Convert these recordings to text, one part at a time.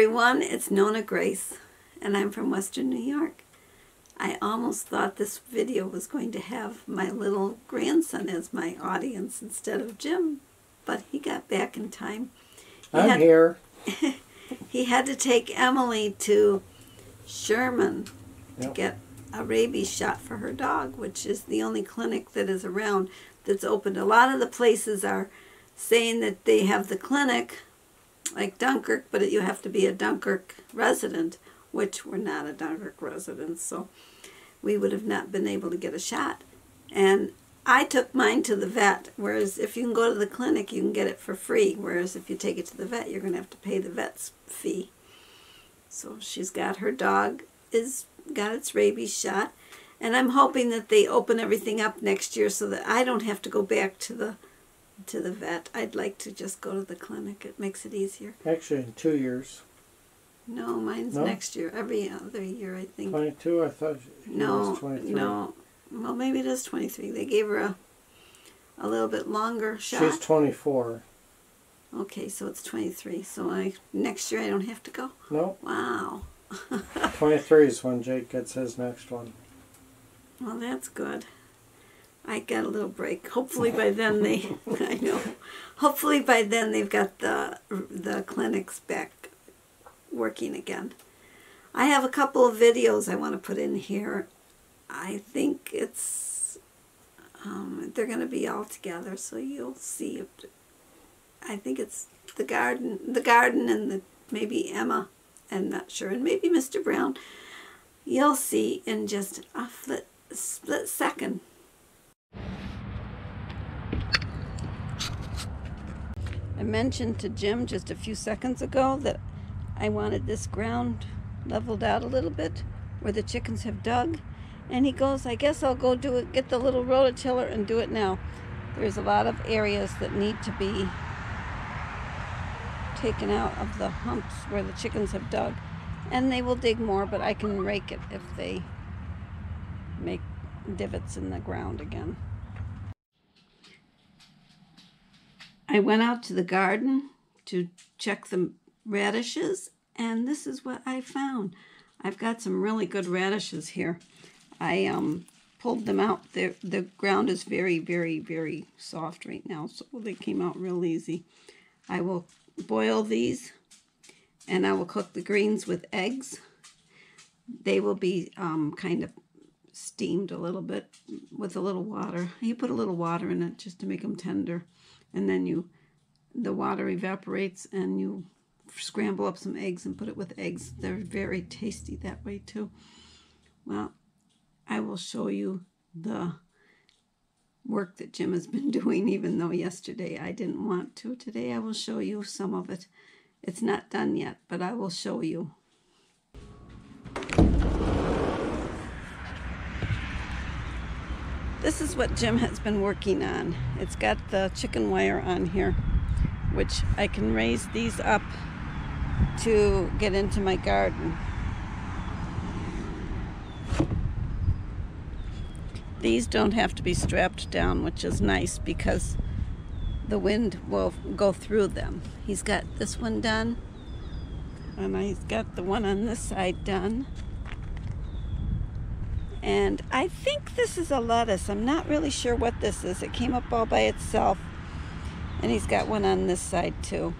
everyone, it's Nona Grace, and I'm from Western New York. I almost thought this video was going to have my little grandson as my audience instead of Jim, but he got back in time. I'm here. He had to take Emily to Sherman to get a rabies shot for her dog, which is the only clinic that is around that's opened. A lot of the places are saying that they have the clinic, like Dunkirk, but you have to be a Dunkirk resident, which we're not a Dunkirk resident, so we would have not been able to get a shot. And I took mine to the vet, whereas if you can go to the clinic, you can get it for free, whereas if you take it to the vet, you're going to have to pay the vet's fee. So she's got her dog, got its rabies shot, and I'm hoping that they open everything up next year so that I don't have to go back to the vet. I'd like to just go to the clinic. It makes it easier. Actually, in 2 years. No, mine's next year. Every other year, I think. 22? I thought it was 23. No. Well, maybe it is 23. They gave her a little bit longer shot. She's 24. Okay, so it's 23. So next year I don't have to go? No. Wow. 23 is when Jake gets his next one. Well, that's good. I got a little break. Hopefully by then they've got the clinics back working again. I have a couple of videos I want to put in here. I think it's they're going to be all together, so you'll see. I think it's the garden, and maybe Emma. I'm not sure, and maybe Mr. Brown. You'll see in just a split second. I mentioned to Jim just a few seconds ago that I wanted this ground leveled out a little bit where the chickens have dug, and he goes, I guess I'll go do it, get the little rototiller and do it now. There's a lot of areas that need to be taken out of the humps where the chickens have dug, and they will dig more, but I can rake it if they make divots in the ground again. I went out to the garden to check the radishes, and this is what I found. I've got some really good radishes here. I pulled them out. The ground is very, very, very soft right now, so they came out real easy. I will boil these, and I will cook the greens with eggs. They will be kind of steamed a little bit with a little water. You put a little water in it just to make them tender. And then the water evaporates and you scramble up some eggs and put it with eggs. They're very tasty that way too. Well, I will show you the work that Jim has been doing, even though yesterday I didn't want to. Today I will show you some of it. It's not done yet, but I will show you. This is what Jim has been working on. It's got the chicken wire on here, which I can raise these up to get into my garden. These don't have to be strapped down, which is nice because the wind will go through them. He's got this one done, and he's got the one on this side done. And I think this is a lettuce. I'm not really sure what this is. It came up all by itself. And he's got one on this side too.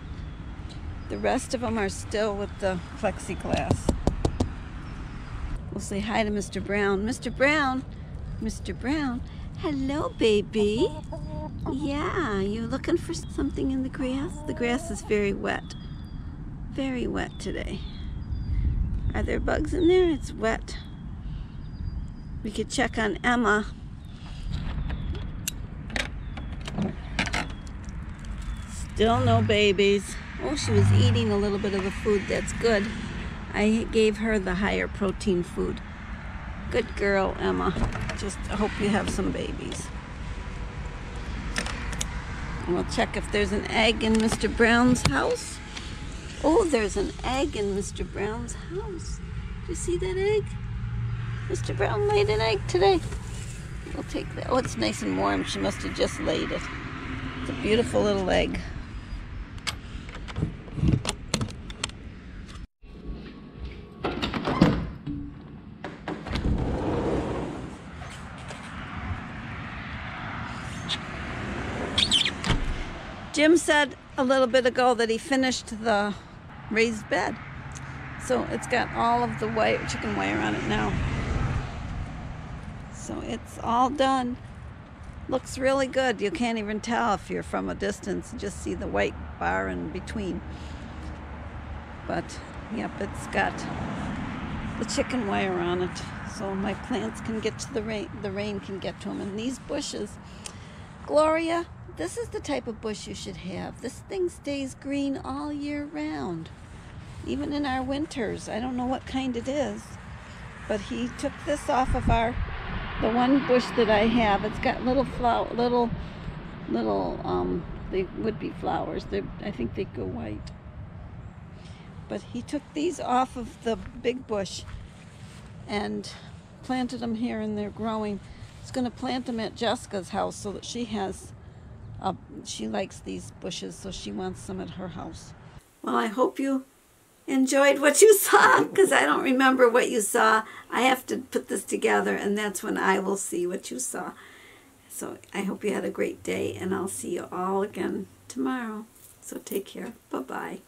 The rest of them are still with the plexiglass. We'll say hi to Mr. Brown. Mr. Brown, Mr. Brown. Hello, baby. Yeah, you're looking for something in the grass? The grass is very wet today. Are there bugs in there? It's wet. We could check on Emma. Still no babies. Oh, she was eating a little bit of the food. That's good. I gave her the higher protein food. Good girl, Emma. Just hope you have some babies. And we'll check if there's an egg in Mr. Brown's house. Oh, there's an egg in Mr. Brown's house. Do you see that egg? Mr. Brown laid an egg today. We'll take that. Oh, it's nice and warm. She must have just laid it. It's a beautiful little egg. Jim said a little bit ago that he finished the raised bed. So it's got all of the white chicken wire on it now. So it's all done. Looks really good. You can't even tell if you're from a distance. You just see the white bar in between. But yep, it's got the chicken wire on it, so my plants can get to the rain can get to them. And these bushes, Gloria, this is the type of bush you should have. This thing stays green all year round, even in our winters. I don't know what kind it is, but he took this off of the one bush that I have. It's got little they would be flowers. I think they go white. But he took these off of the big bush and planted them here, and they're growing. He's going to plant them at Jessica's house so that she has, she likes these bushes, so she wants them at her house. Well, I hope you enjoyed what you saw, because I don't remember what you saw. I have to put this together, and that's when I will see what you saw. So I hope you had a great day, and I'll see you all again tomorrow. So take care. Bye-bye.